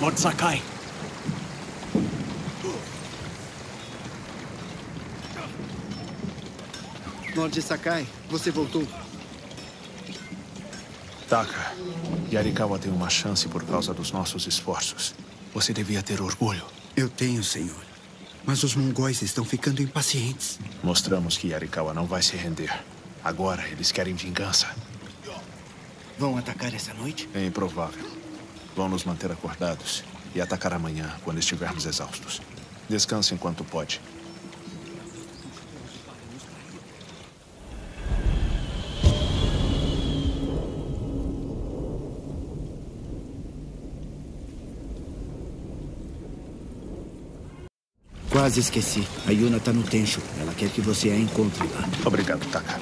Lord Sakai. Lord Sakai, você voltou. Taka, Yarikawa tem uma chance por causa dos nossos esforços. Você devia ter orgulho. Eu tenho, senhor. Mas os mongóis estão ficando impacientes. Mostramos que Yarikawa não vai se render. Agora eles querem vingança. Vão atacar essa noite? É improvável. Vão nos manter acordados e atacar amanhã, quando estivermos exaustos. Descanse enquanto pode. Quase esqueci. A Yuna tá no Tenchu. Ela quer que você a encontre lá. Obrigado, Taka.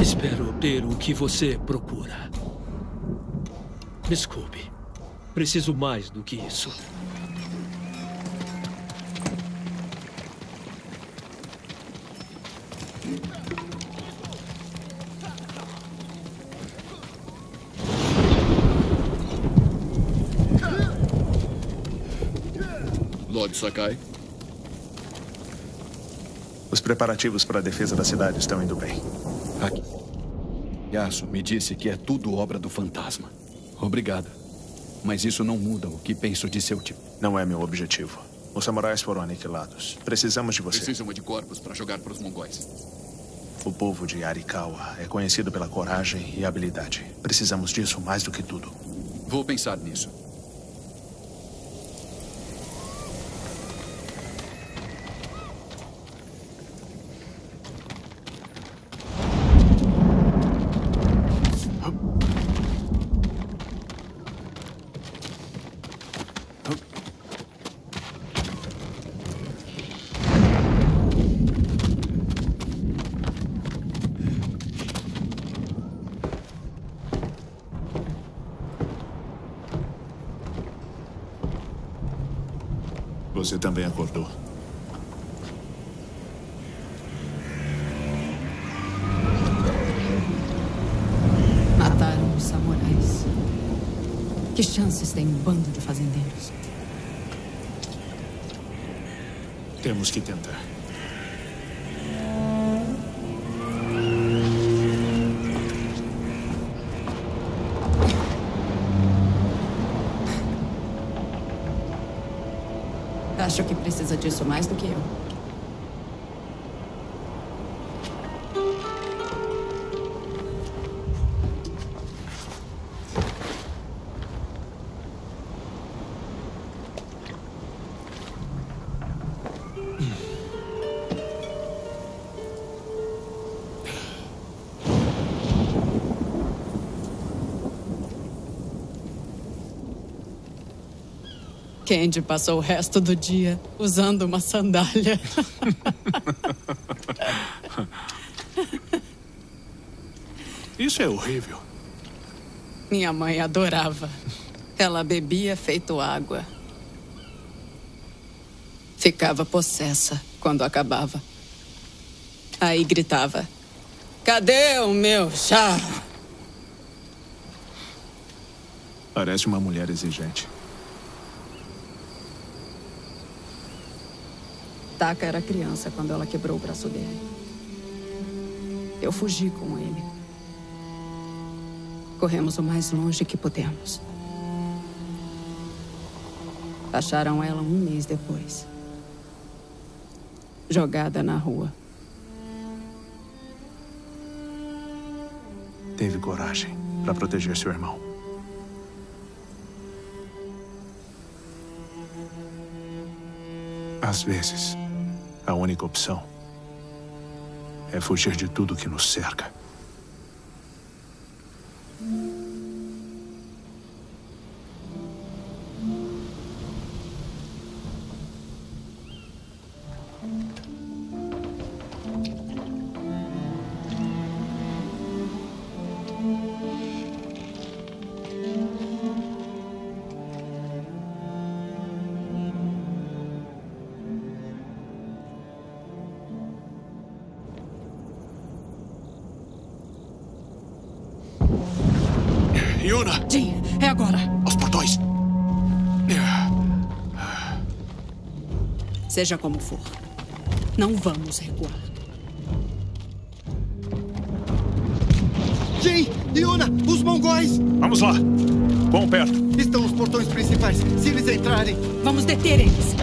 Espero obter o que você procura. Desculpe. Preciso mais do que isso. Lord Sakai. Os preparativos para a defesa da cidade estão indo bem. Aqui. Yasu me disse que é tudo obra do fantasma. Obrigado. Mas isso não muda o que penso de seu tipo. Não é meu objetivo. Os samurais foram aniquilados. Precisamos de você. Precisamos de corpos para jogar para os mongóis. O povo de Yarikawa é conhecido pela coragem e habilidade. Precisamos disso mais do que tudo. Vou pensar nisso. Você também acordou. Mataram os samurais. Que chances tem um bando de fazendeiros? Temos que tentar. Acho que precisa disso mais do que eu. Kenji passou o resto do dia usando uma sandália. Isso é horrível. Minha mãe adorava. Ela bebia feito água. Ficava possessa quando acabava. Aí gritava: cadê o meu chá? Parece uma mulher exigente. Taka era criança quando ela quebrou o braço dele. Eu fugi com ele. Corremos o mais longe que pudemos. Acharam ela um mês depois. Jogada na rua. Teve coragem para proteger seu irmão. Às vezes... a única opção é fugir de tudo que nos cerca. Yuna! Jay, é agora! Aos portões! Seja como for, não vamos recuar. Jay! Yuna! Os mongóis! Vamos lá! Bom perto! Estão os portões principais! Se eles entrarem... Vamos deter eles!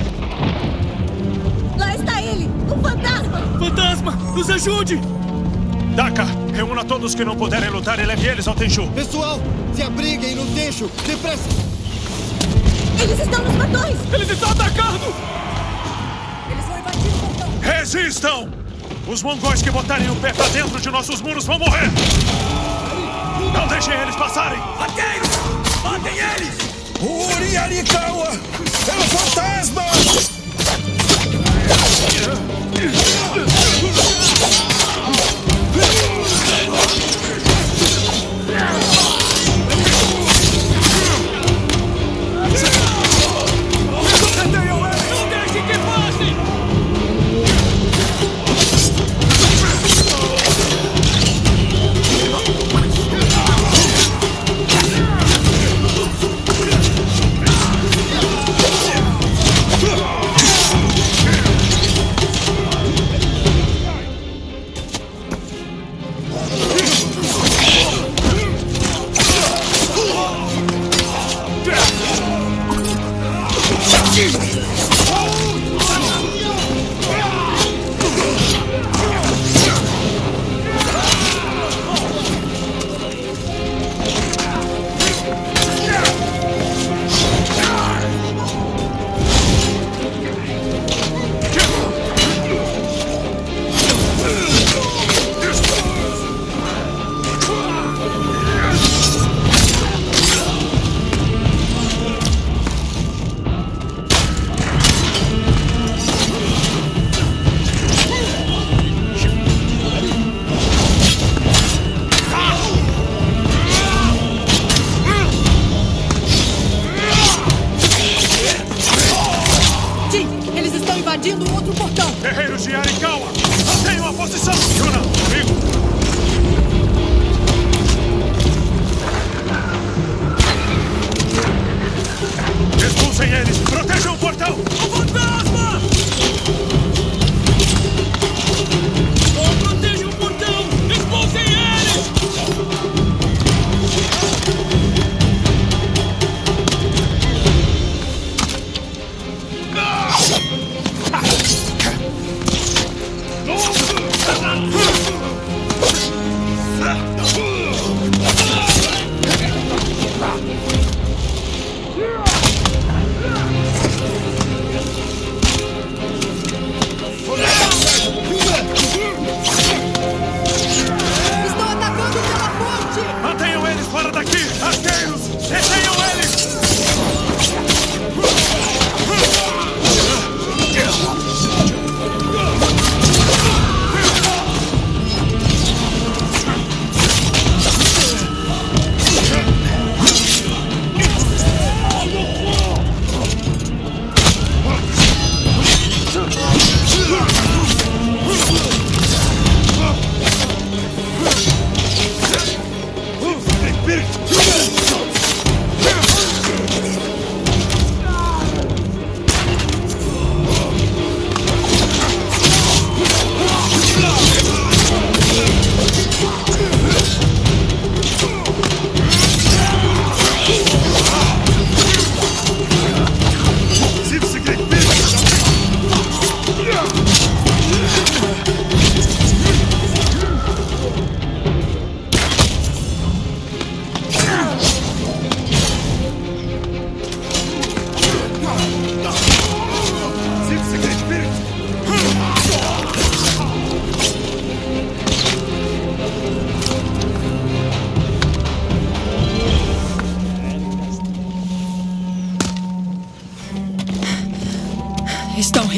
Lá está ele! O fantasma! Fantasma! Nos ajude! Taka! Reúna todos que não puderem lutar e leve eles ao Tenchu! Pessoal! Se abriguem no Tenchu! Depressa! Eles estão nos portões! Eles estão atacando! Eles vão invadir o portão! Resistam! Os mongóis que botarem o pé pra dentro de nossos muros vão morrer! Não deixem eles passarem! Ateiros! Matem eles! Uriarikawa! É o fantasma!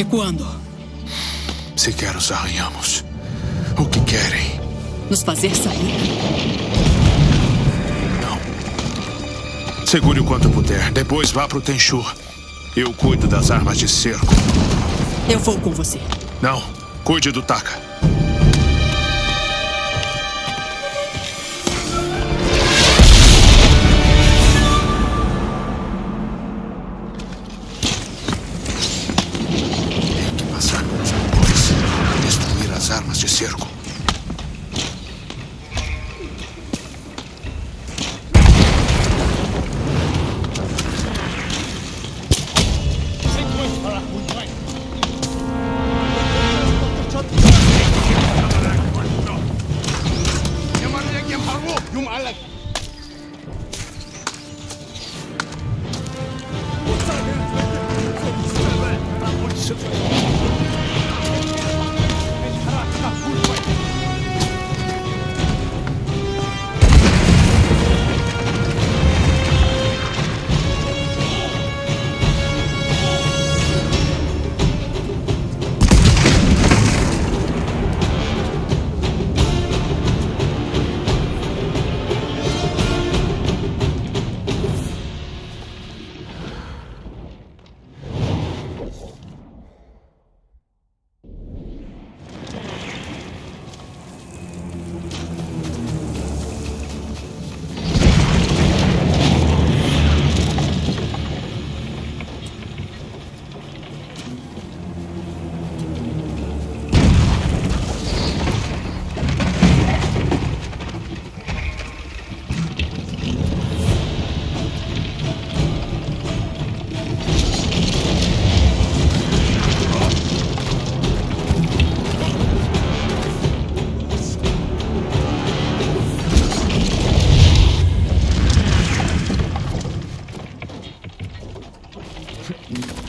Quando? Sequer os arranhamos. O que querem? Nos fazer sair? Não. Segure o quanto puder. Depois vá pro Tenchu. Eu cuido das armas de cerco. Eu vou com você. Não. Cuide do Taka.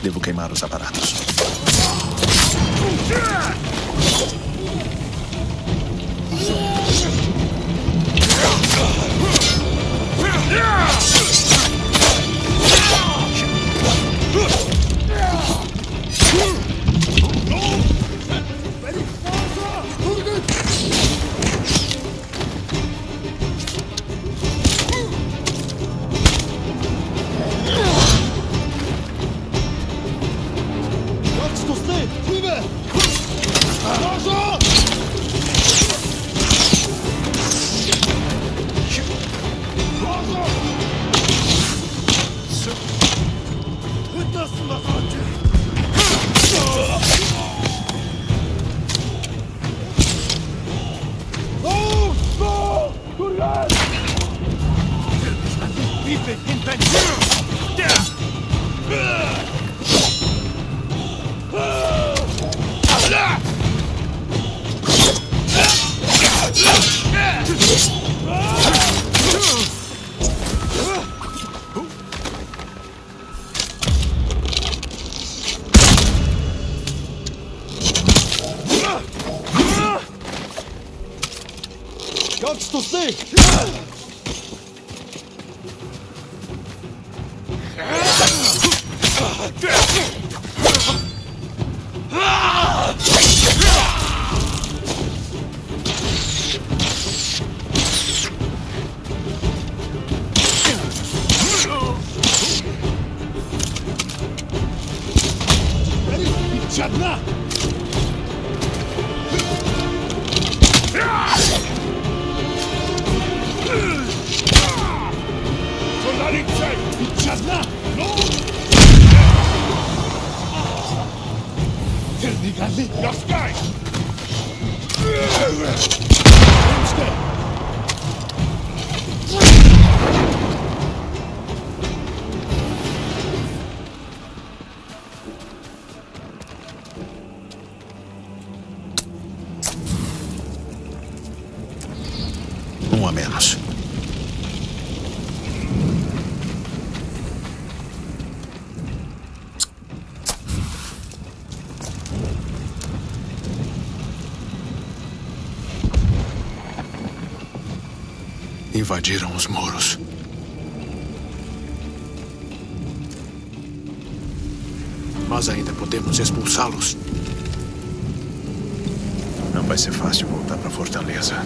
Devo queimar os aparatos. Invadiram os muros. Mas ainda podemos expulsá-los. Não vai ser fácil voltar para a fortaleza.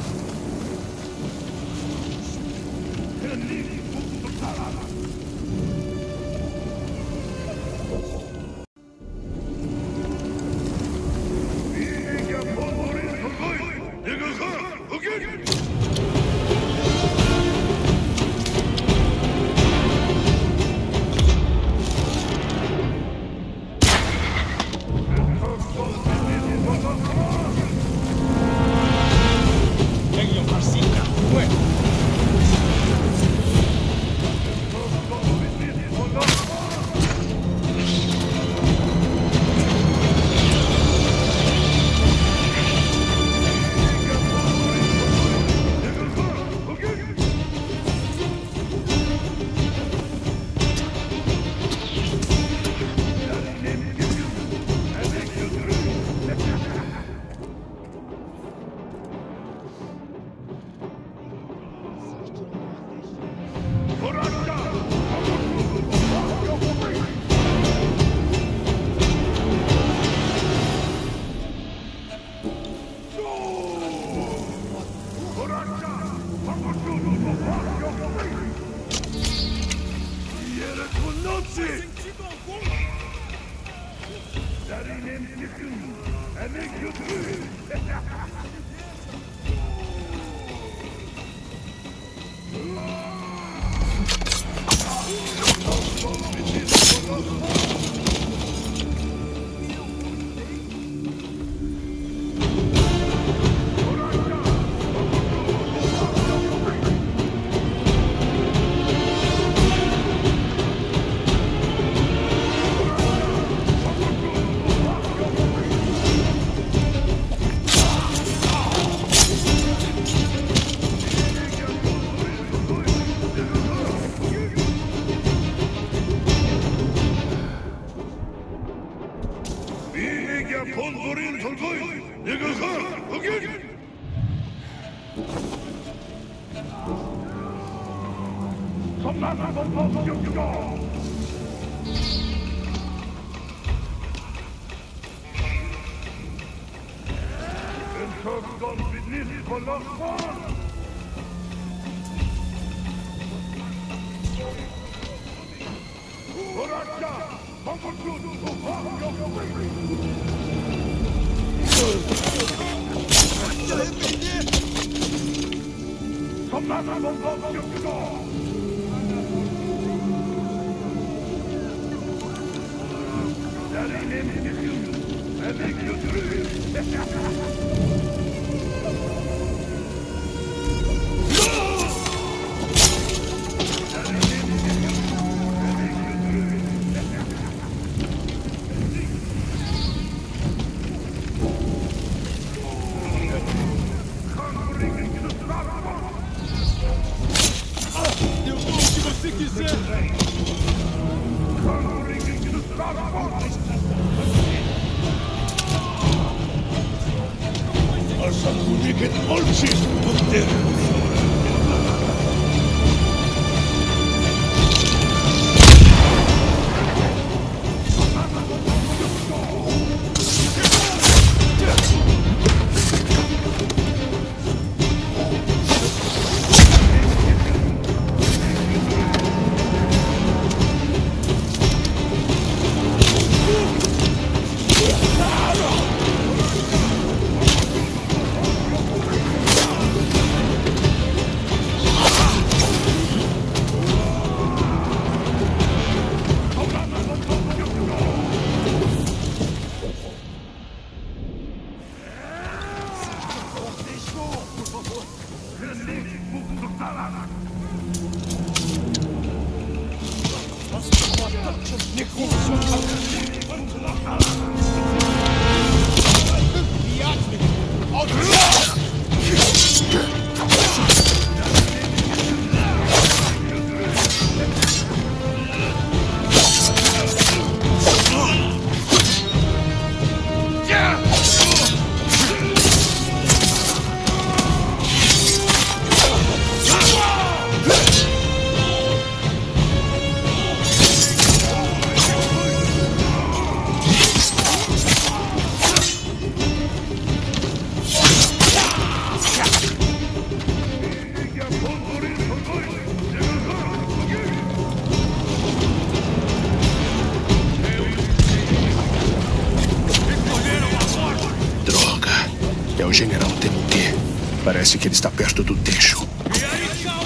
Parece que ele está perto do Tenchu. Yarikawa,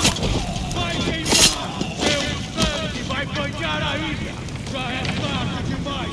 vai queimar! Meu sangue vai banhar a ilha! Já é tarde demais,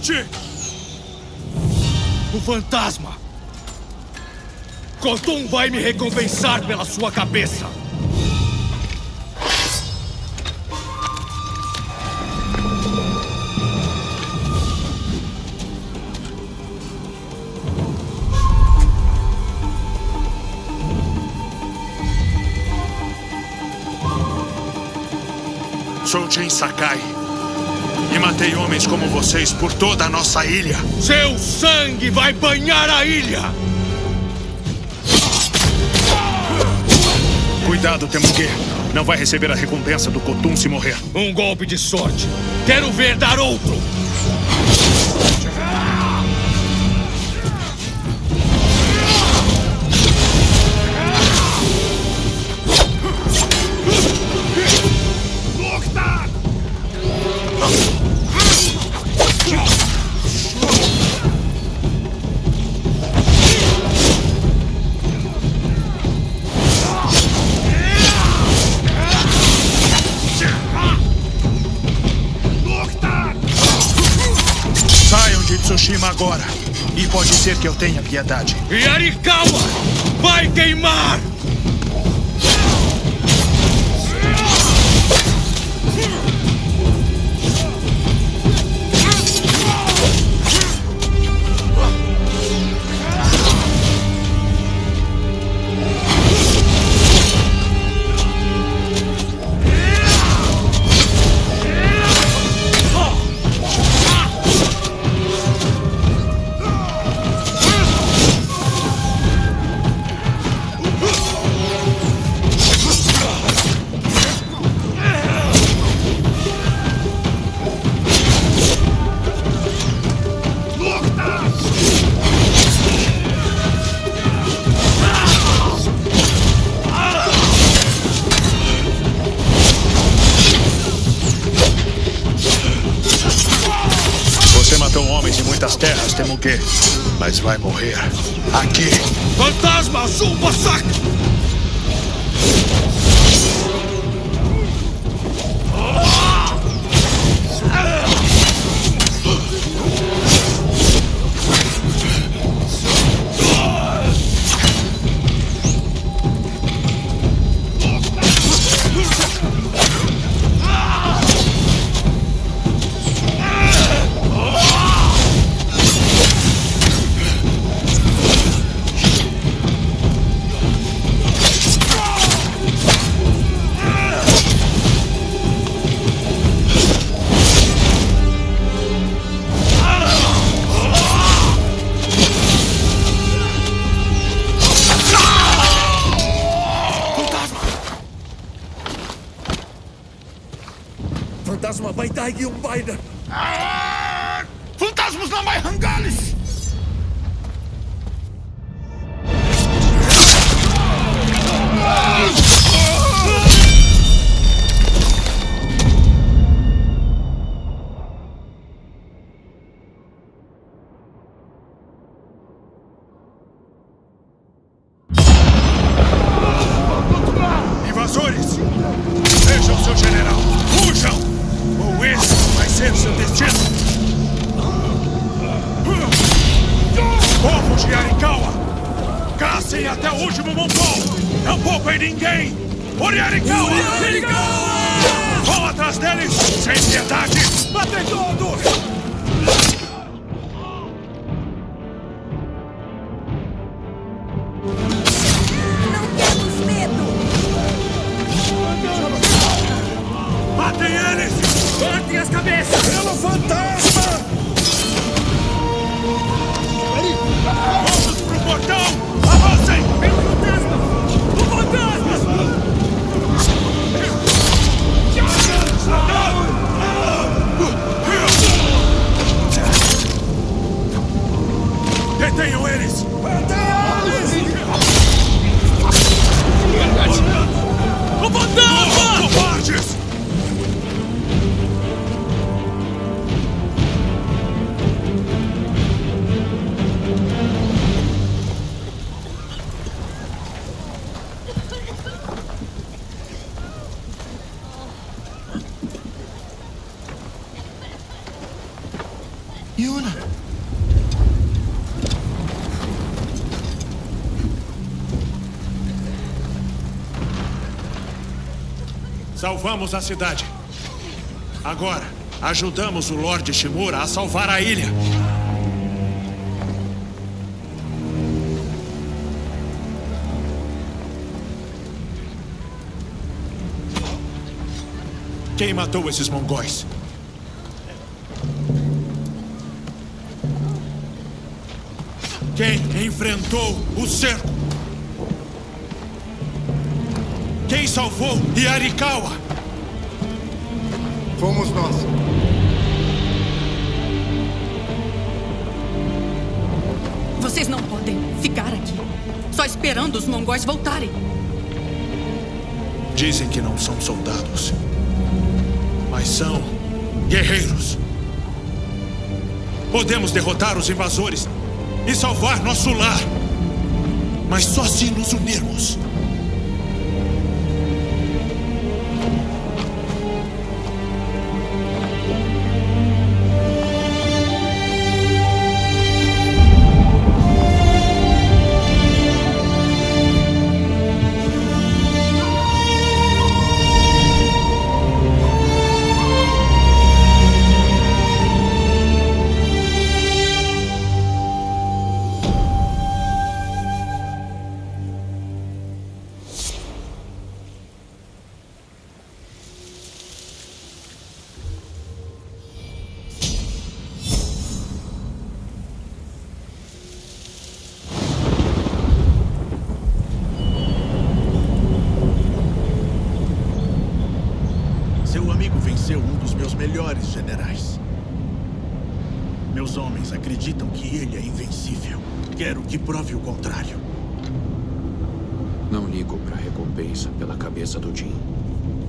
morte! O fantasma! Khotun vai me recompensar pela sua cabeça! Sou Jay Sakai e matei homens como vocês por toda a nossa ilha. Seu sangue vai banhar a ilha! Cuidado, Temuge. Não vai receber a recompensa do Khotun se morrer. Um golpe de sorte. Quero ver dar outro! Tsushima agora, e pode ser que eu tenha piedade. Yarikawa vai queimar! Mas vai morrer aqui. Fantasma azul, Masako! Fantasmas na mais hangales! Invasores! Vejam seu general! Fujam! Ou esse vai ser seu destino! Povo de Yarikawa! Caçem até o último mongol! Não poupem ninguém! Uriarikawa! Vão atrás deles! Sem piedade! Matem todos! O fantasma! Covardes! Yuna! Salvamos a cidade. Agora, ajudamos o Lord Shimura a salvar a ilha. Quem matou esses mongóis? Quem enfrentou o cerco? Quem salvou Yarikawa? Fomos nós. Vocês não podem ficar aqui, só esperando os mongóis voltarem. Dizem que não são soldados, mas são guerreiros. Podemos derrotar os invasores e salvar nosso lar, mas só se nos unirmos.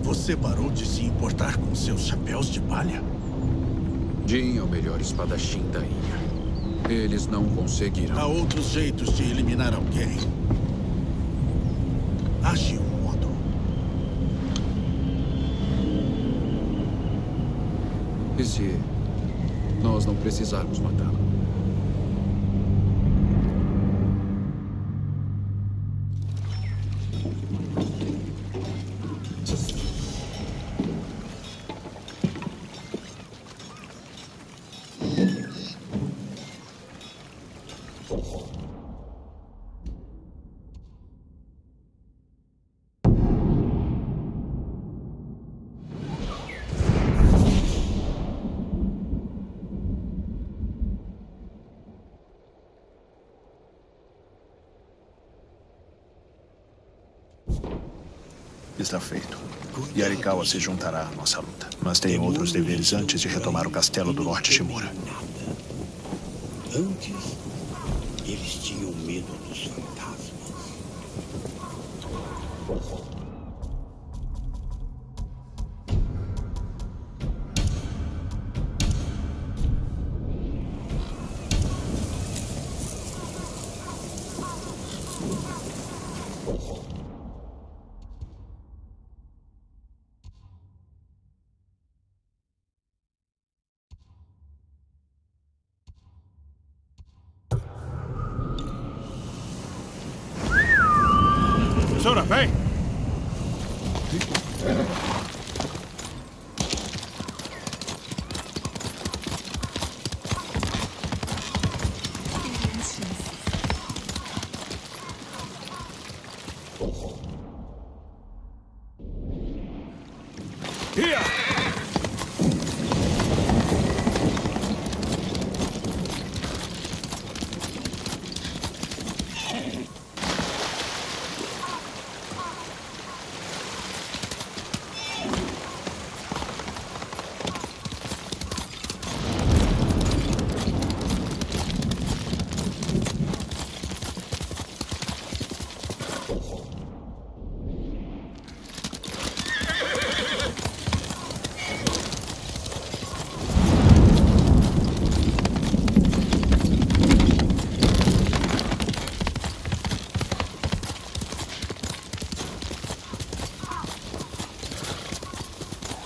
Você parou de se importar com seus chapéus de palha? Jin é o melhor espadachim da ilha. Eles não conseguirão. Há outros jeitos de eliminar alguém. Ache um modo. E se nós não precisarmos matá-lo? Está feito. Yarikawa se juntará à nossa luta, mas tem outros deveres antes de retomar o castelo do Norte Shimura. Antes, eles tinham medo dos fantasmas.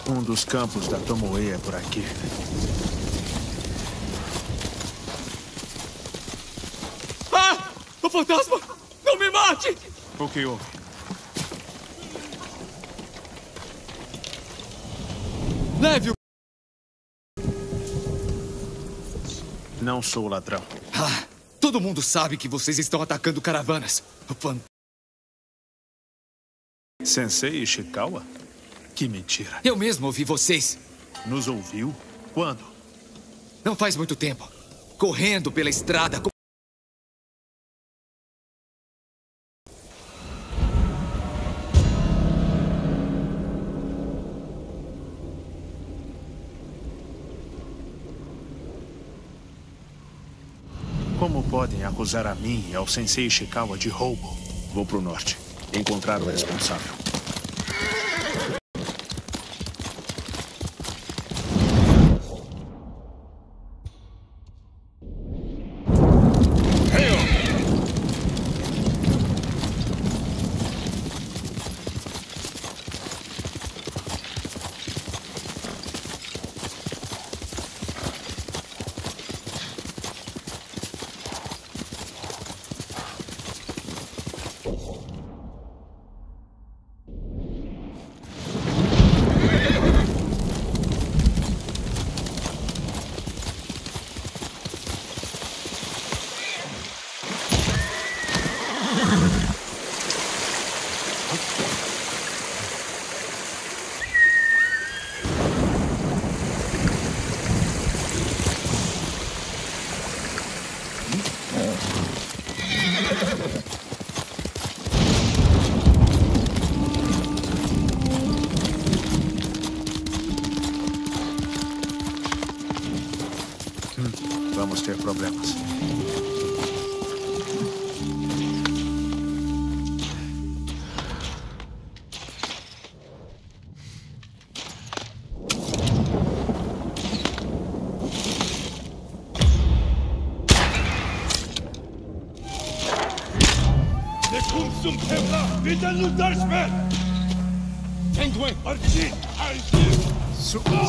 Um dos campos da Tomoe é por aqui. fantasma! Não me mate! O que houve? Leve o... Não sou ladrão. Ah, todo mundo sabe que vocês estão atacando caravanas. O fantasma... Sensei Ishikawa? Que mentira. Eu mesmo ouvi vocês. Nos ouviu? Quando? Não faz muito tempo. Correndo pela estrada... Como podem acusar a mim e ao Sensei Ishikawa de roubo? Vou pro norte. Encontrar o responsável. Vamos ter problemas.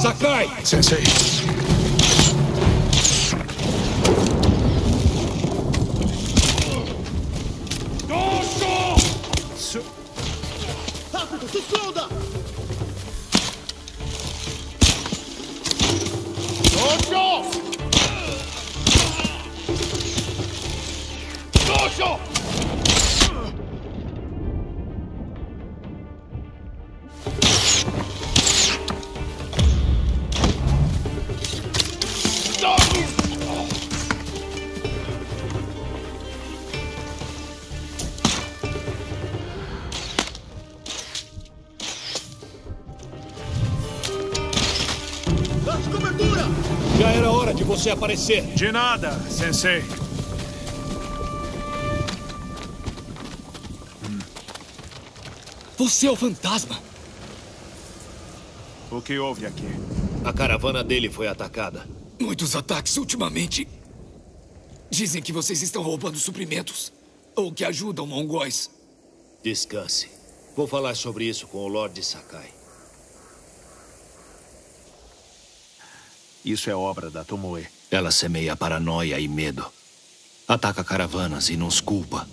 Sakai! Sensei! Aparecer. De nada, Sensei. Você é o fantasma. O que houve aqui? A caravana dele foi atacada. Muitos ataques ultimamente. Dizem que vocês estão roubando suprimentos. Ou que ajudam mongóis. Descanse. Vou falar sobre isso com o Lord Sakai. Isso é obra da Tomoe. Ela semeia paranoia e medo. Ataca caravanas e nos culpa.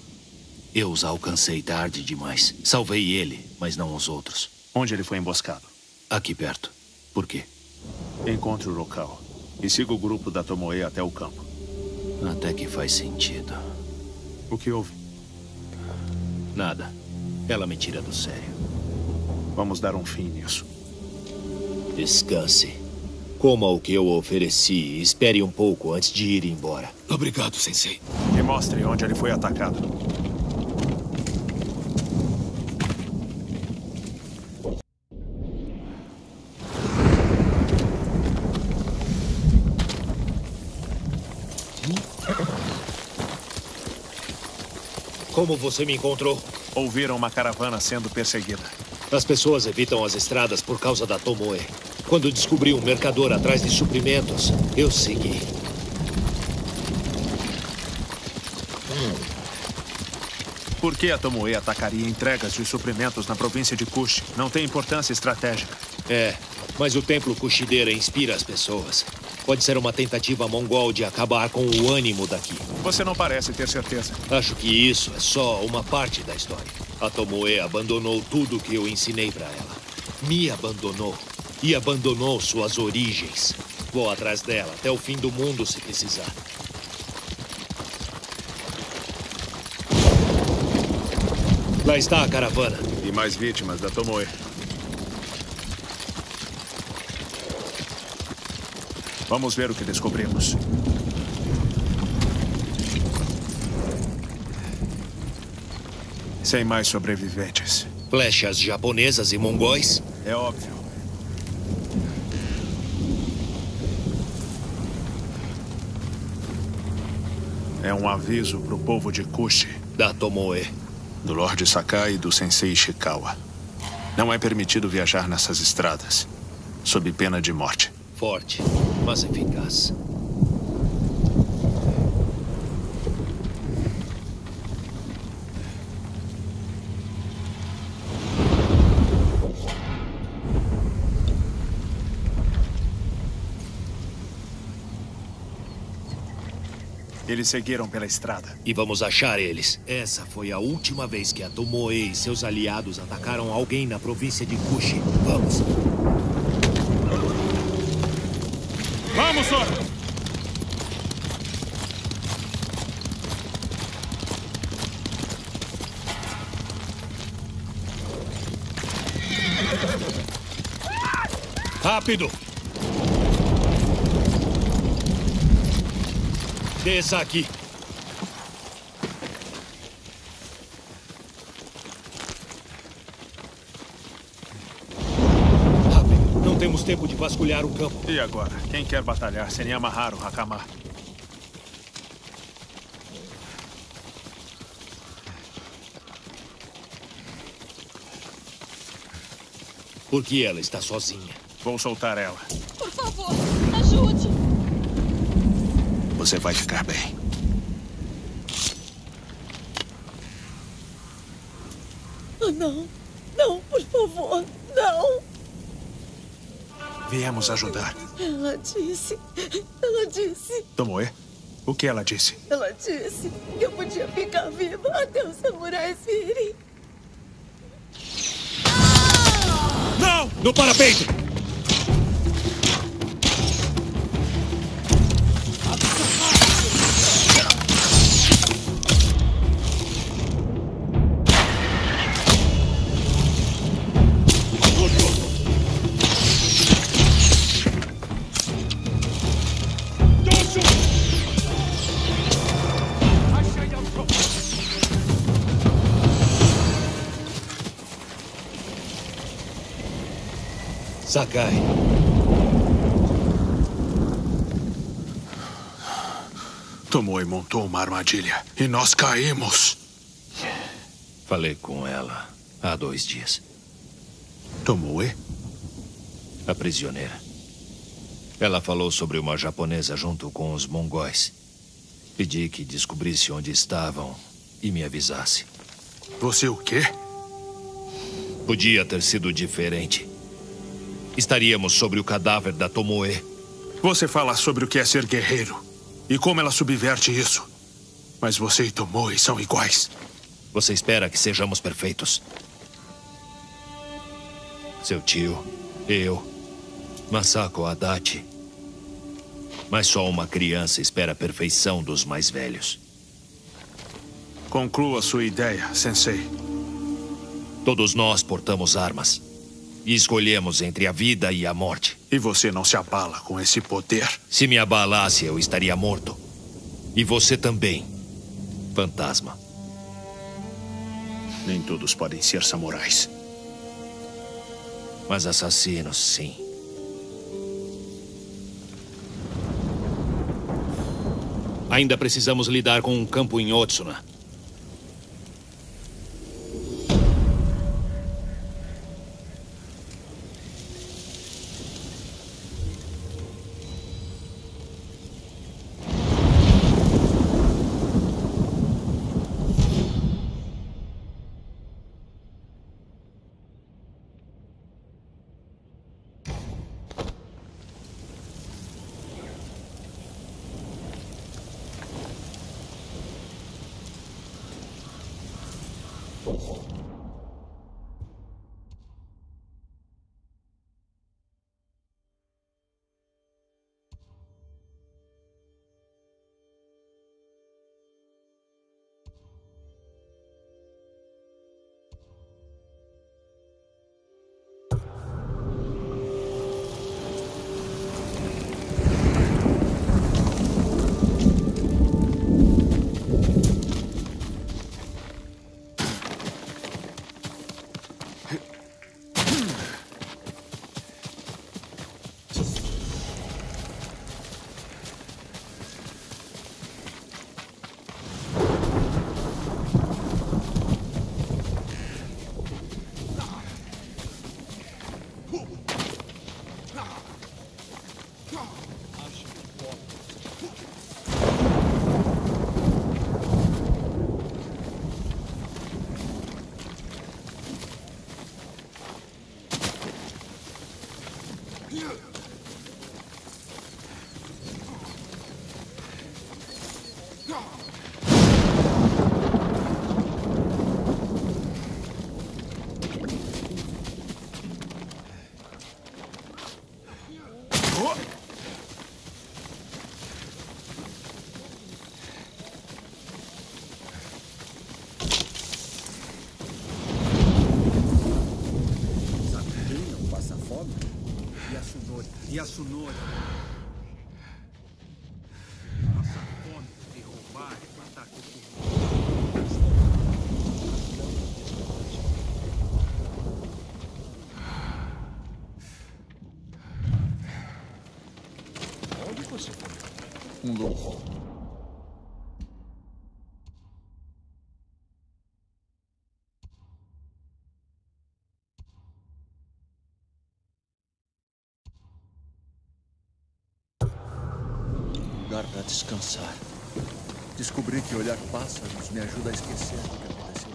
Eu os alcancei tarde demais. Salvei ele, mas não os outros. Onde ele foi emboscado? Aqui perto. Por quê? Encontre o local. E siga o grupo da Tomoe até o campo. Até que faz sentido. O que houve? Nada. Ela me tira do sério. Vamos dar um fim nisso. Descanse. Coma o que eu ofereci e espere um pouco antes de ir embora. Obrigado, Sensei. E mostre onde ele foi atacado. Como você me encontrou? Ouviram uma caravana sendo perseguida. As pessoas evitam as estradas por causa da Tomoe. Quando descobri um mercador atrás de suprimentos, eu segui. Por que a Tomoe atacaria entregas de suprimentos na província de Kushi? Não tem importância estratégica. É, mas o templo Kushidera inspira as pessoas. Pode ser uma tentativa mongol de acabar com o ânimo daqui. Você não parece ter certeza. Acho que isso é só uma parte da história. A Tomoe abandonou tudo o que eu ensinei pra ela. Me abandonou. E abandonou suas origens. Vou atrás dela até o fim do mundo se precisar. Lá está a caravana. E mais vítimas da Tomoe. Vamos ver o que descobrimos. Sem mais sobreviventes. Flechas japonesas e mongóis? É óbvio. É um aviso para o povo de Kushi. Da Tomoe. Do Lord Sakai e do Sensei Ishikawa. Não é permitido viajar nessas estradas. Sob pena de morte. Forte, mas eficaz. Eles seguiram pela estrada. E vamos achar eles. Essa foi a última vez que a Tomoe e seus aliados atacaram alguém na província de Kushi. Vamos. Vamos, Sora! Rápido! Desça aqui. Rápido, não temos tempo de vasculhar o campo. E agora? Quem quer batalhar sem amarrar o Hakama? Por que ela está sozinha? Vou soltar ela. Por favor, ajude! Você vai ficar bem. Oh, não. Não, por favor. Não. Viemos ajudar. Ela disse... Tomoe, o que ela disse? Ela disse que eu podia ficar viva até os samurais virem. Ah! Não! No parapeito! Sakai. Tomoe montou uma armadilha e nós caímos. Falei com ela há 2 dias. Tomoe? A prisioneira. Ela falou sobre uma japonesa junto com os mongóis. Pedi que descobrisse onde estavam e me avisasse. Você o quê? Podia ter sido diferente. Estaríamos sobre o cadáver da Tomoe. Você fala sobre o que é ser guerreiro e como ela subverte isso. Mas você e Tomoe são iguais. Você espera que sejamos perfeitos. Seu tio, eu, Masako Adachi. Mas só uma criança espera a perfeição dos mais velhos. Conclua sua ideia, Sensei. Todos nós portamos armas. E escolhemos entre a vida e a morte. E você não se abala com esse poder? Se me abalasse, eu estaria morto. E você também, fantasma. Nem todos podem ser samurais. Mas assassinos, sim. Ainda precisamos lidar com um campo em Otsuna. Lugar para descansar. Descobri que olhar pássaros me ajuda a esquecer do que aconteceu.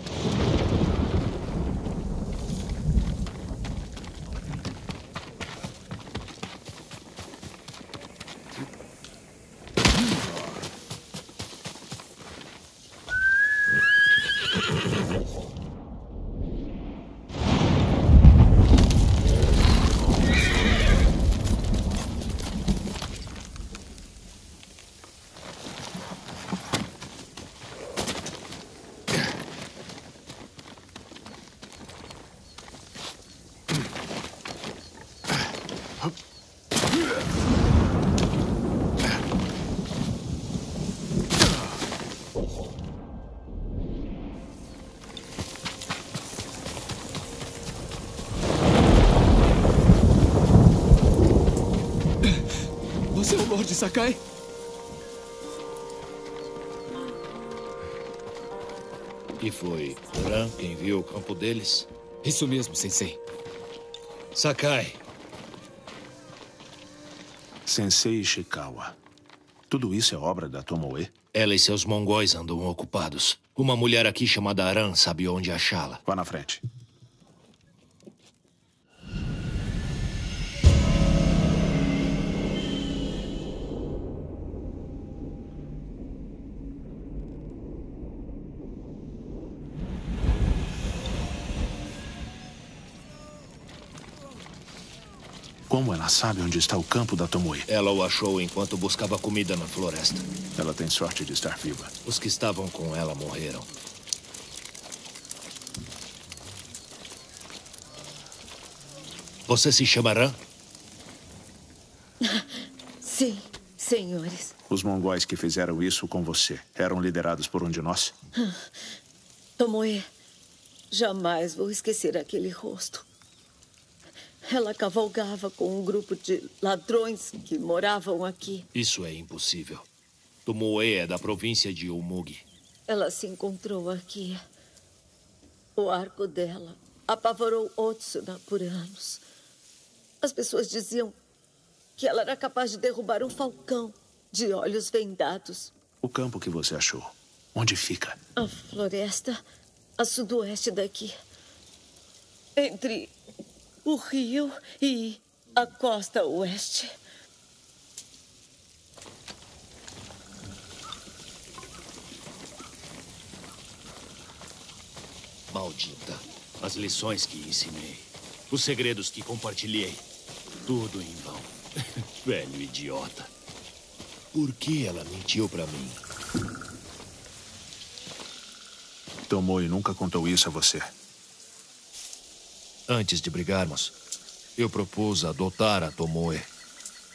Lord Sakai? E foi Aran quem viu o campo deles? Isso mesmo, Sensei. Sakai. Sensei Ishikawa. Tudo isso é obra da Tomoe? Ela e seus mongóis andam ocupados. Uma mulher aqui chamada Aran sabe onde achá-la. Vá na frente. Como ela sabe onde está o campo da Tomoe? Ela o achou enquanto buscava comida na floresta. Ela tem sorte de estar viva. Os que estavam com ela morreram. Você se chamará? Sim, senhores. Os mongóis que fizeram isso com você eram liderados por um de nós? Tomoe, jamais vou esquecer aquele rosto. Ela cavalgava com um grupo de ladrões que moravam aqui. Isso é impossível. Tomoe é da província de Umugi. Ela se encontrou aqui. O arco dela apavorou Otsuna por anos. As pessoas diziam que ela era capaz de derrubar um falcão de olhos vendados. O campo que você achou, onde fica? A floresta a sudoeste daqui. Entre o rio e a costa oeste. Maldita. As lições que ensinei. Os segredos que compartilhei. Tudo em vão. Velho idiota. Por que ela mentiu pra mim? Tomoe nunca contou isso a você. Antes de brigarmos, eu propus adotar a Tomoe.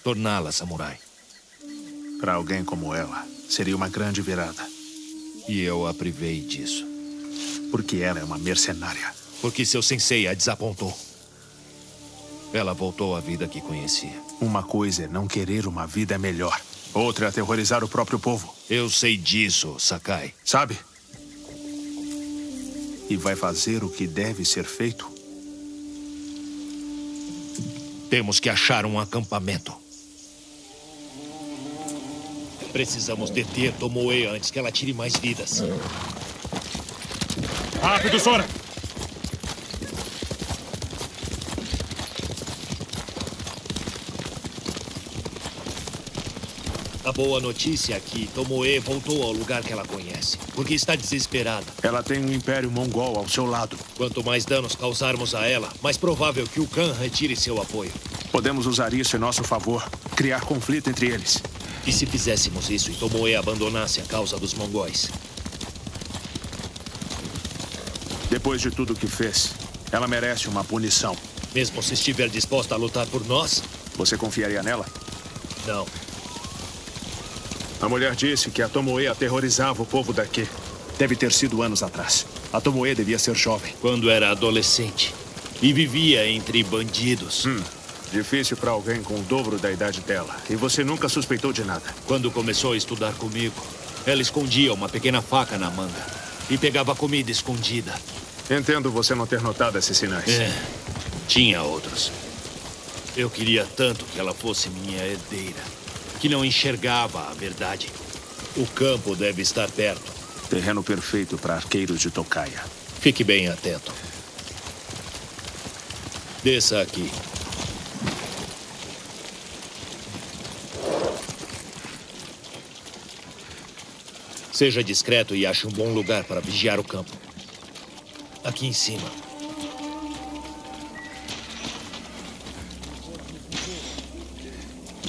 Torná-la samurai. Para alguém como ela, seria uma grande virada. E eu a privei disso. Porque ela é uma mercenária. Porque seu sensei a desapontou. Ela voltou à vida que conhecia. Uma coisa é não querer uma vida melhor. Outra é aterrorizar o próprio povo. Eu sei disso, Sakai. Sabe? E vai fazer o que deve ser feito? Temos que achar um acampamento. Precisamos deter Tomoe antes que ela tire mais vidas. Rápido, Sora! A boa notícia é que Tomoe voltou ao lugar que ela conhece, porque está desesperada. Ela tem um império mongol ao seu lado. Quanto mais danos causarmos a ela, mais provável que o Khan retire seu apoio. Podemos usar isso em nosso favor, criar conflito entre eles. E se fizéssemos isso e Tomoe abandonasse a causa dos mongóis? Depois de tudo o que fez, ela merece uma punição. Mesmo se estiver disposta a lutar por nós? Você confiaria nela? Não. A mulher disse que a Tomoe aterrorizava o povo daqui. Deve ter sido anos atrás. A Tomoe devia ser jovem. Quando era adolescente. E vivia entre bandidos. Difícil para alguém com o dobro da idade dela. E você nunca suspeitou de nada. Quando começou a estudar comigo, ela escondia uma pequena faca na manga e pegava comida escondida. Entendo você não ter notado esses sinais. É, tinha outros. Eu queria tanto que ela fosse minha herdeira, que não enxergava a verdade. O campo deve estar perto. Terreno perfeito para arqueiros de tocaia. Fique bem atento. Desça aqui. Seja discreto e ache um bom lugar para vigiar o campo. Aqui em cima.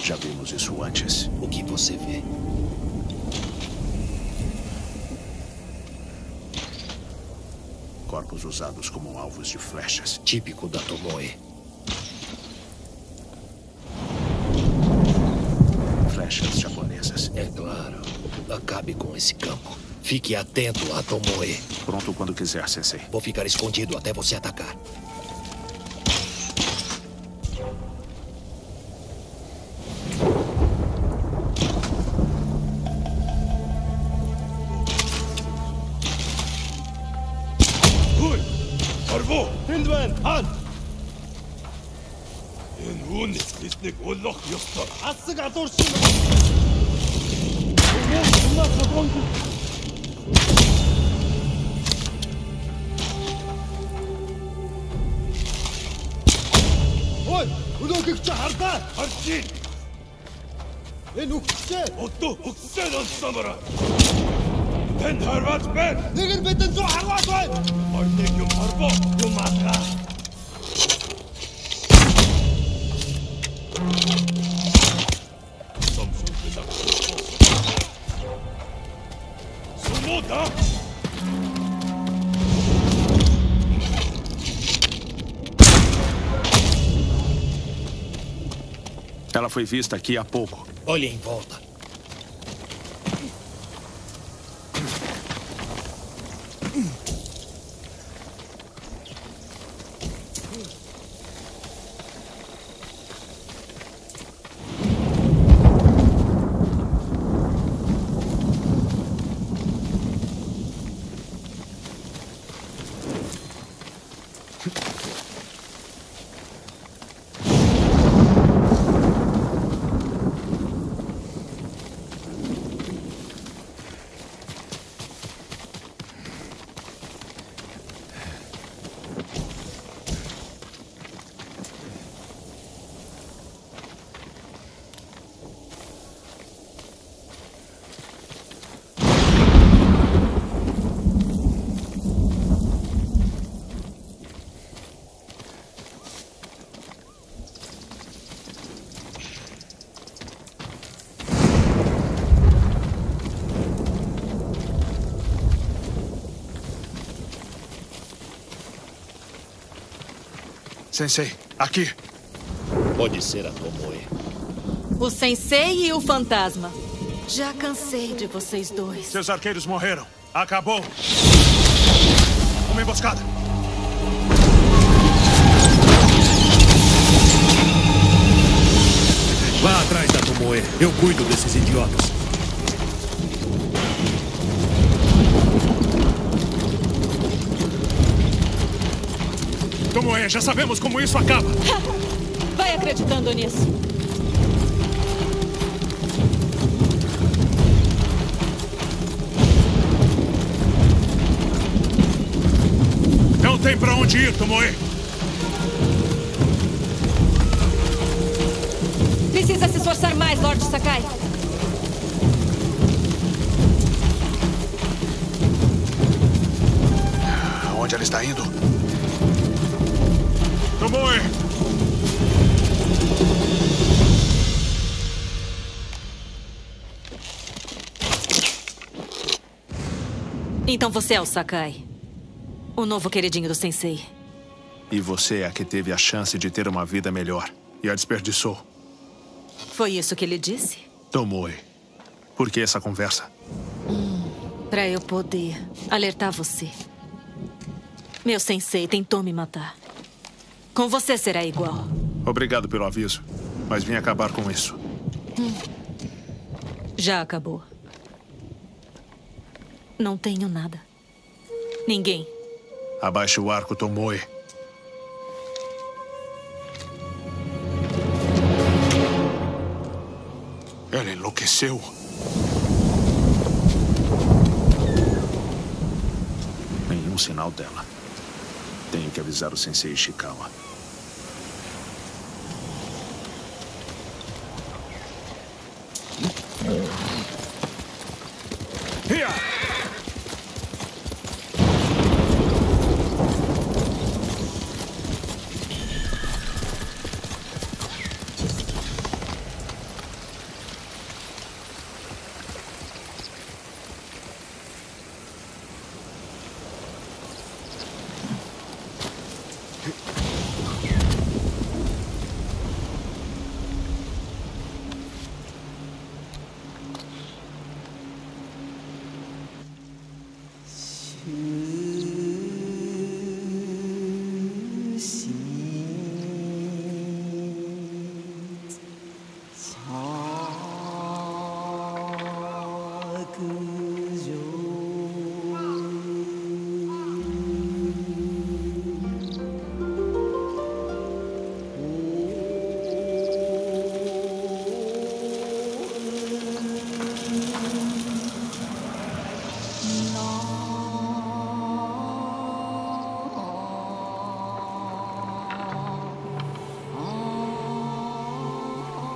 Já vimos isso antes. O que você vê? Corpos usados como alvos de flechas. Típico da Tomoe. Flechas japonesas. É claro. Acabe com esse campo. Fique atento a Tomoe. Pronto quando quiser, Sensei. Vou ficar escondido até você atacar. Ela foi vista aqui há pouco. Olhe em volta. Sensei, aqui. Pode ser a Tomoe. O Sensei e o fantasma. Já cansei de vocês dois. Seus arqueiros morreram. Acabou. Uma emboscada. Vá atrás da Tomoe. Eu cuido desses idiotas. Tomoe, já sabemos como isso acaba. Vai acreditando nisso. Não tem pra onde ir, Tomoe. Precisa se esforçar mais, Lord Sakai. Onde ela está indo? Tomoe! Então você é o Sakai, o novo queridinho do Sensei. E você é a que teve a chance de ter uma vida melhor e a desperdiçou. Foi isso que ele disse? Tomoe, por que essa conversa? Pra eu poder alertar você. Meu Sensei tentou me matar. Com você será igual. Obrigado pelo aviso, mas vim acabar com isso. Já acabou. Não tenho nada. Ninguém. Abaixe o arco, Tomoe. Ela enlouqueceu. Nenhum sinal dela. Tenho que avisar o Sensei Ishikawa.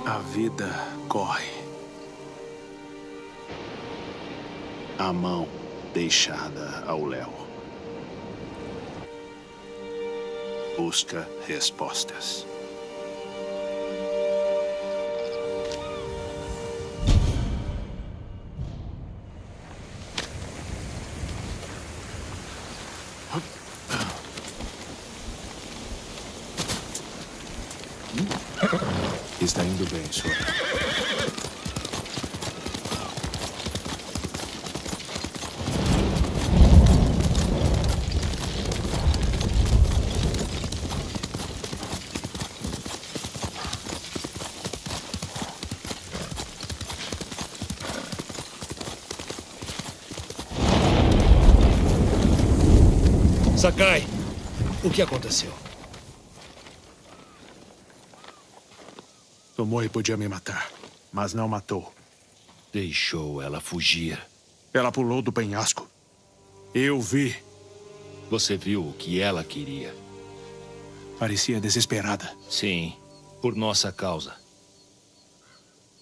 A vida corre. A mão deixada ao léu. Busca respostas. Está indo bem, Sora. Sakai, o que aconteceu? Tomoe podia me matar, mas não matou. Deixou ela fugir. Ela pulou do penhasco. Eu vi. Você viu o que ela queria. Parecia desesperada. Sim, por nossa causa.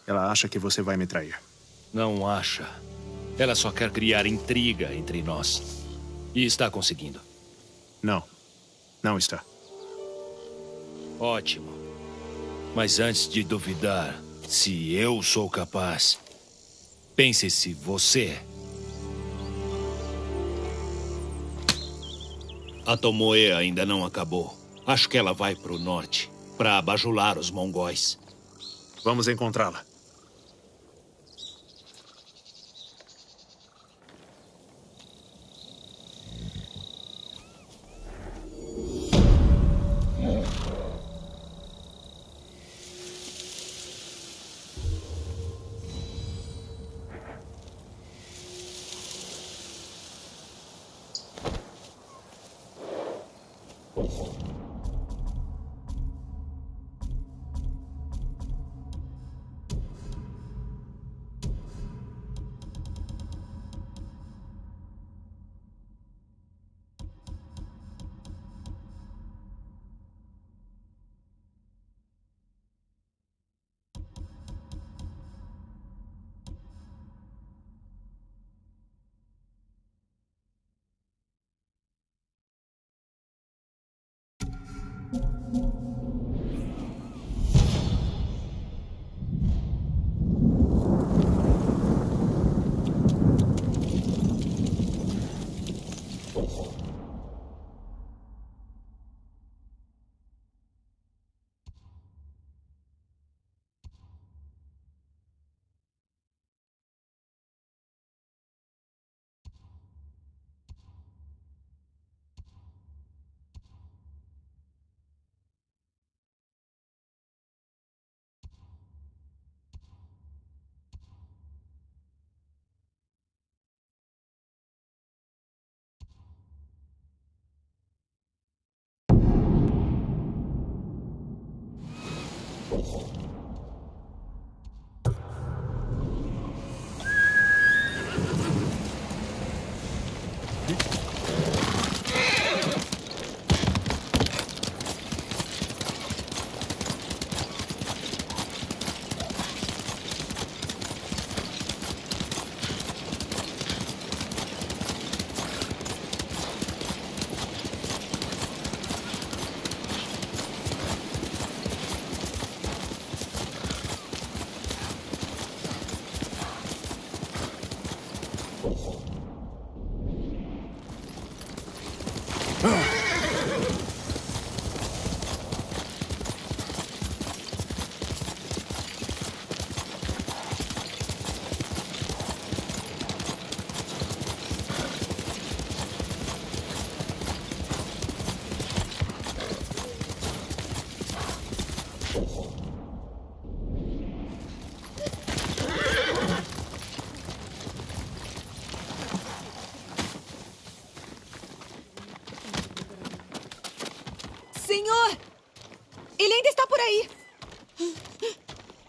Ela acha que você vai me trair. Não acha. Ela só quer criar intriga entre nós. E está conseguindo. Não, não está. Ótimo. Mas antes de duvidar se eu sou capaz, pense se você... A Tomoe ainda não acabou. Acho que ela vai para o norte, para abajular os mongóis. Vamos encontrá-la.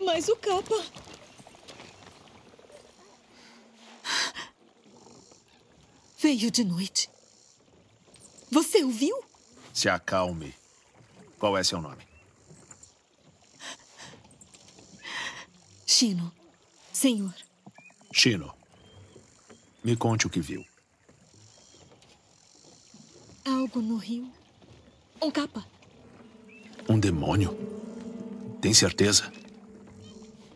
Mas o Kappa... Veio de noite. Você o viu? Se acalme. Qual é seu nome? Shino, senhor. Shino, me conte o que viu. Algo no rio. Um Kappa. Um demônio? Tem certeza?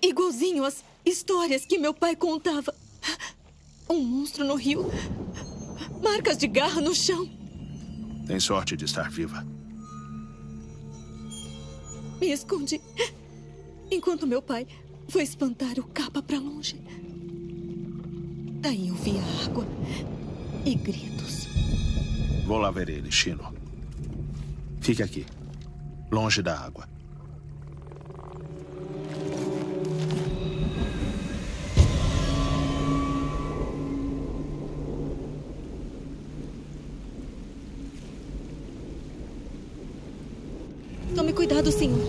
Igualzinho às histórias que meu pai contava. Um monstro no rio. Marcas de garra no chão. Tem sorte de estar viva. Me escondi. Enquanto meu pai foi espantar o Kappa para longe. Daí eu vi a água e gritos. Vou lá ver ele, Shino. Fique aqui, longe da água. Tome cuidado, senhor.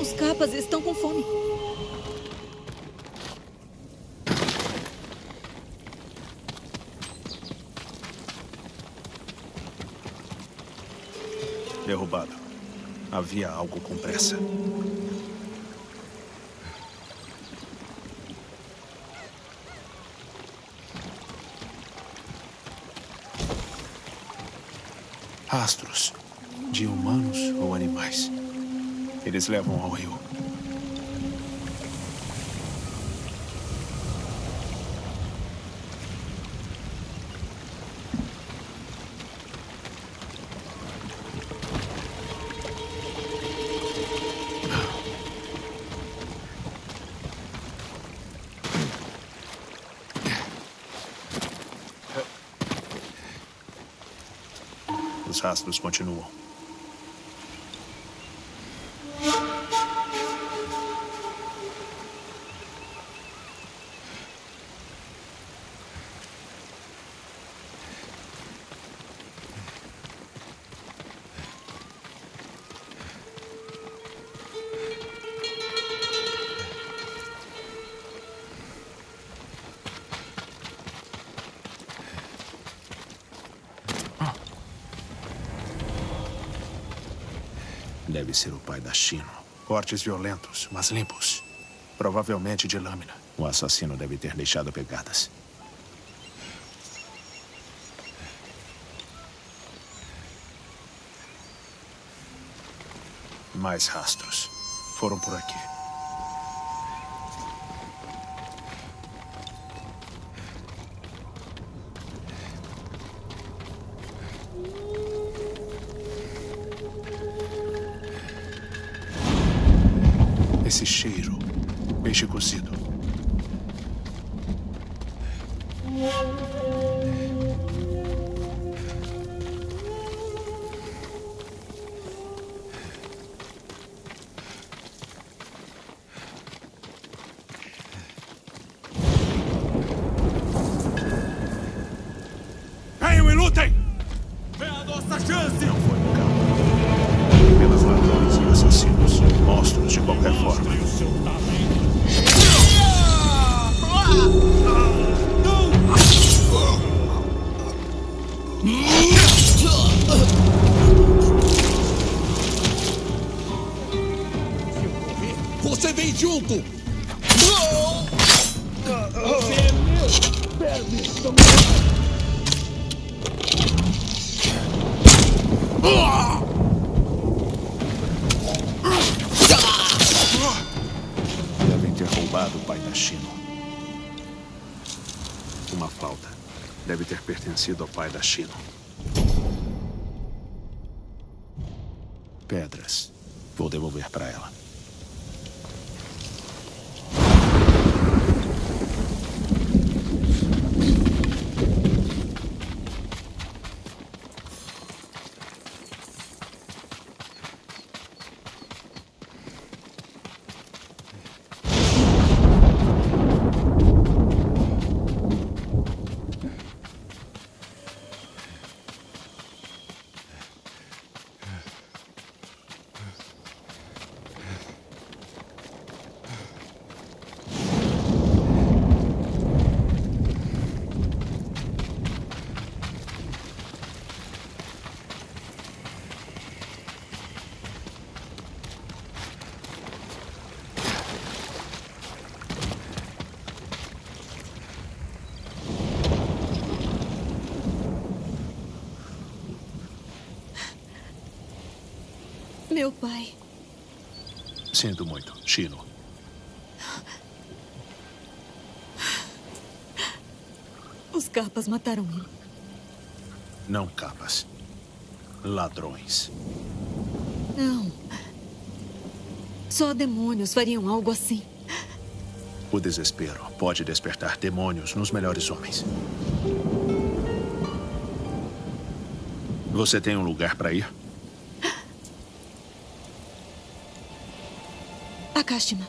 Os Kappas estão com fome. Derrubado. Havia algo com pressa. Rastros. De humanos ou animais. Eles levam ao rio. rastros continuam. Deve ser o pai da Shino. Cortes violentos, mas limpos. Provavelmente de lâmina. O assassino deve ter deixado pegadas. Mais rastros. Foram por aqui. Esse cheiro, peixe cozido. Venham e lutem! É a nossa chance! Não foi no carro. Apenas ladrões e assassinos. Monstros de qualquer forma. Você vem junto! Você é meu! Perdição! Devem ter roubado o pai da Shino. Uma flauta. Deve ter pertencido ao pai da Shino. Pedras. Vou devolver para ela. Meu pai. Sinto muito, Shino. Os Kappas mataram ele. Não Kappas. Ladrões. Não. Só demônios fariam algo assim. O desespero pode despertar demônios nos melhores homens. Você tem um lugar para ir? A Kashima.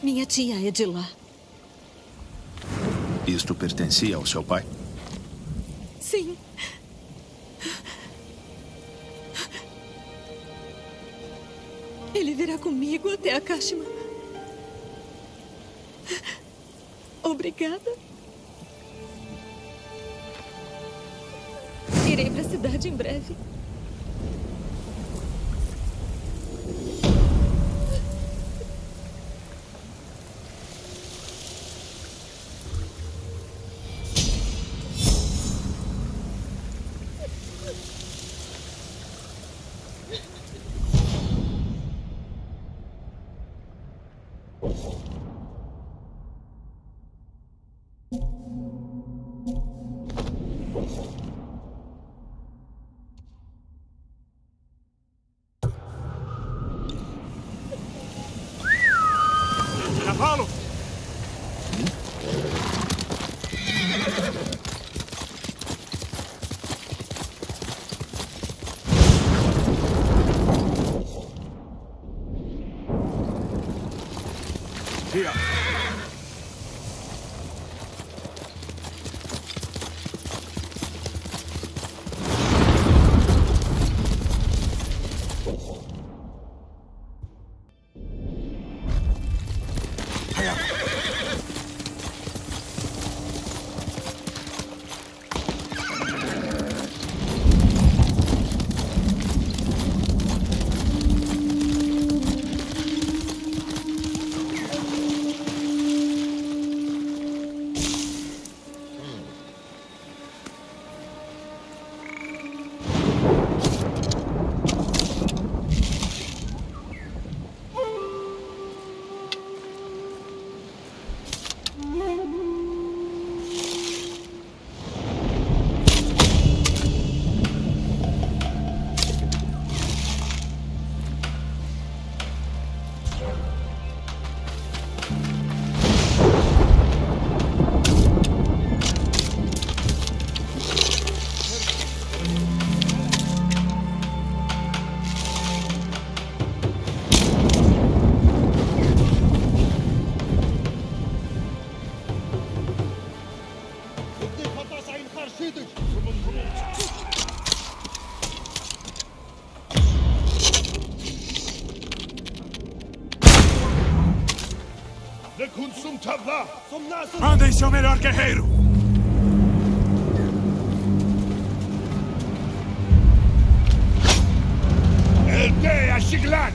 Minha tia é de lá. Isto pertencia ao seu pai? Sim. Ele virá comigo até a Kashima. Obrigada. Irei para a cidade em breve. here. Mandem seu melhor guerreiro! El dei a Shiglat!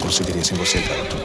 Conseguiria sem você, garoto.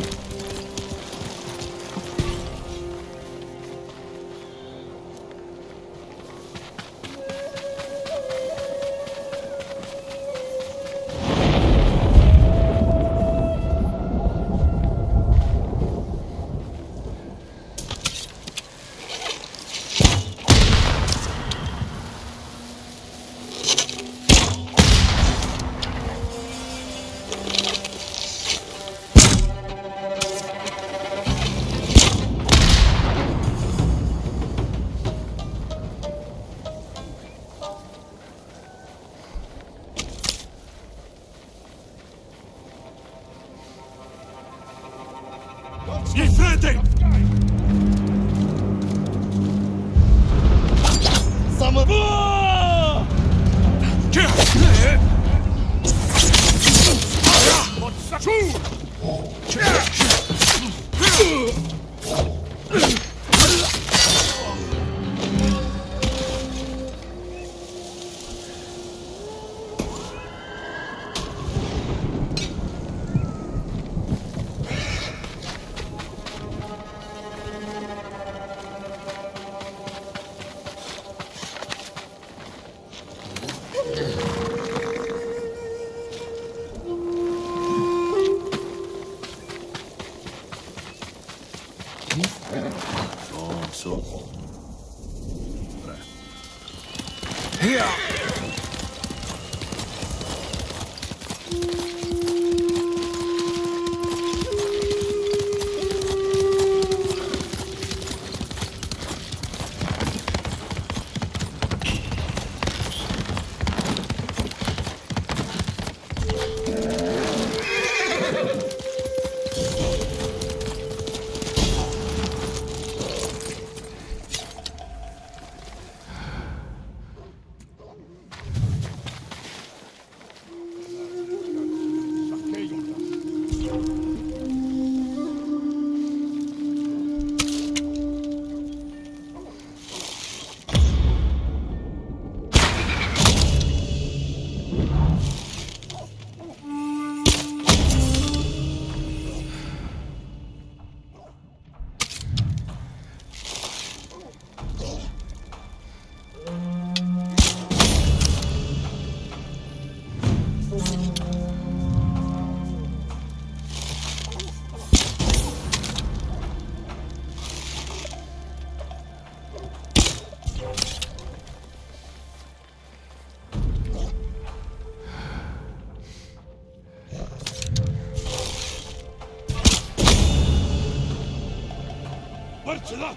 Parte lá!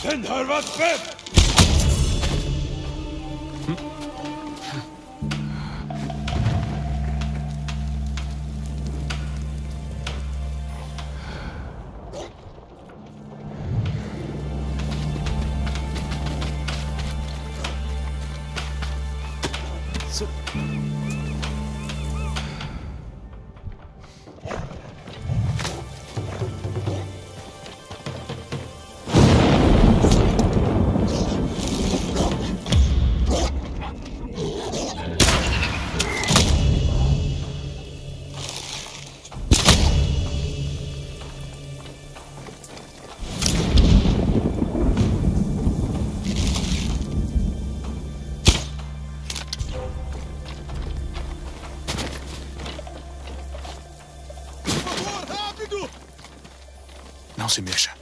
Send her what back!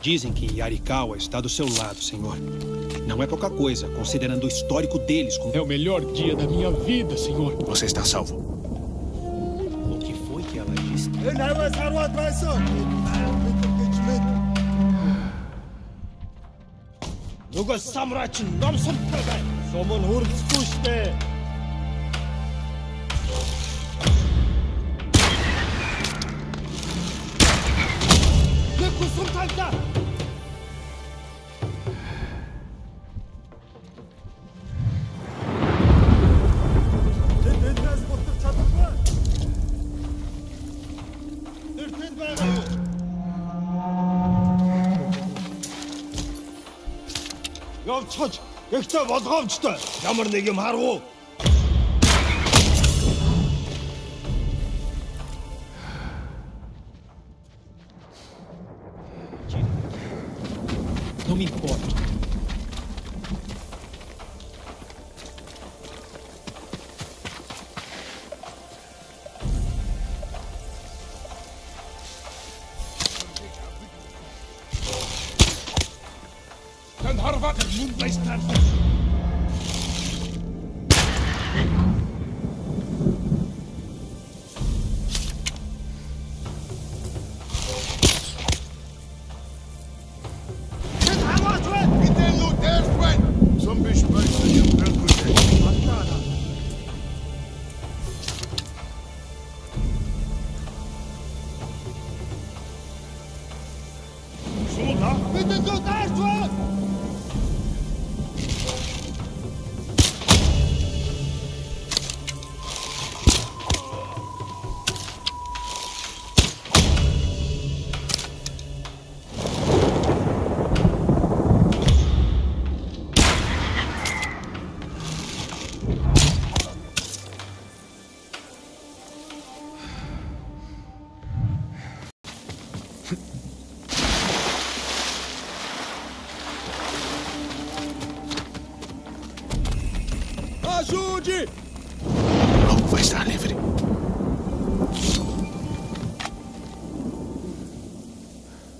Dizem que Yarikawa está do seu lado, senhor. Não é pouca coisa, considerando o histórico deles com... É o melhor dia da minha vida, senhor. Você está salvo. O que foi que ela disse? Ихтэй болгоомжтой. Ямар нэг юм харгу. Não me importa.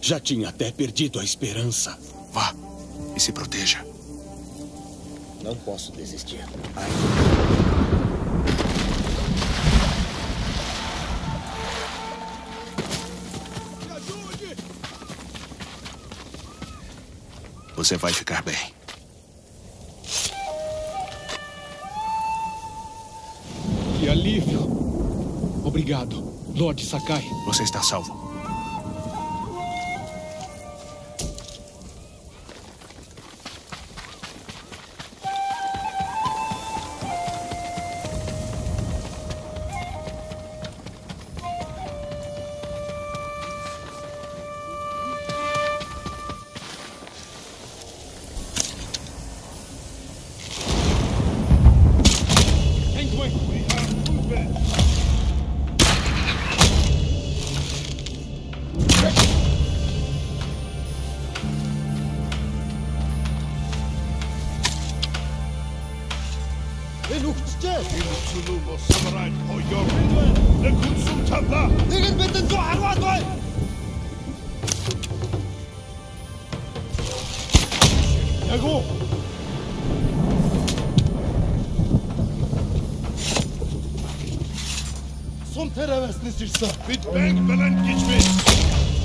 Já tinha até perdido a esperança. Vá e se proteja. Não posso desistir. Ai. Me ajude! Você vai ficar bem. Que alívio. Obrigado, Lord Sakai. Você está salvo. Bit bank, but I'm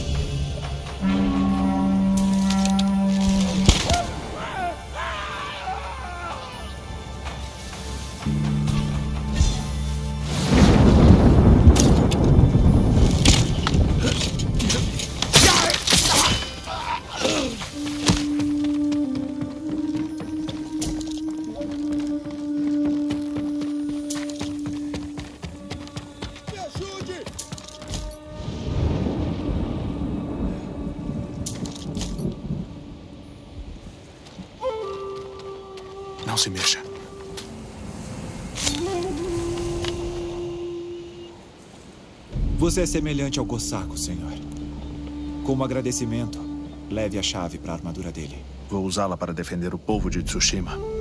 Não se mexa. Você é semelhante ao Gosaku, senhor. Como agradecimento, leve a chave para a armadura dele. Vou usá-la para defender o povo de Tsushima.